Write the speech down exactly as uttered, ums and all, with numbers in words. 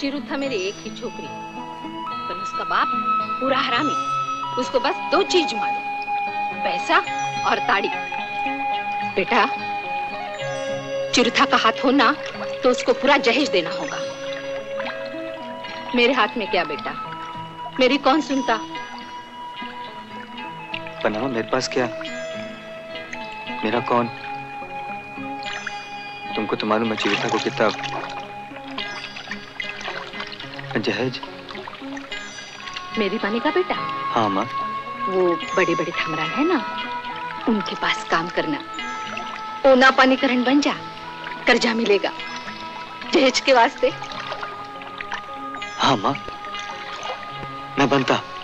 चिरुथा मेरी एक ही छोकरी, पर उसका बाप पूरा हरामी। उसको बस दो चीज मालूम, पैसा और ताड़ी। बेटा, चिरुथा का हाथ होना तो उसको पूरा जहेज देना होगा। मेरे हाथ में क्या बेटा, मेरी कौन सुनता। बनाओ, मेरे पास क्या, मेरा कौन। तुमको तो मालूम है चिरुथा को किताब जहेज। मेरी पानी का बेटा। हाँ माँ, वो बड़े बड़े थमरान है ना, उनके पास काम करना, ओना पानी करण बन जा, कर्जा मिलेगा जहेज के वास्ते। हाँ माँ, मैं बनता।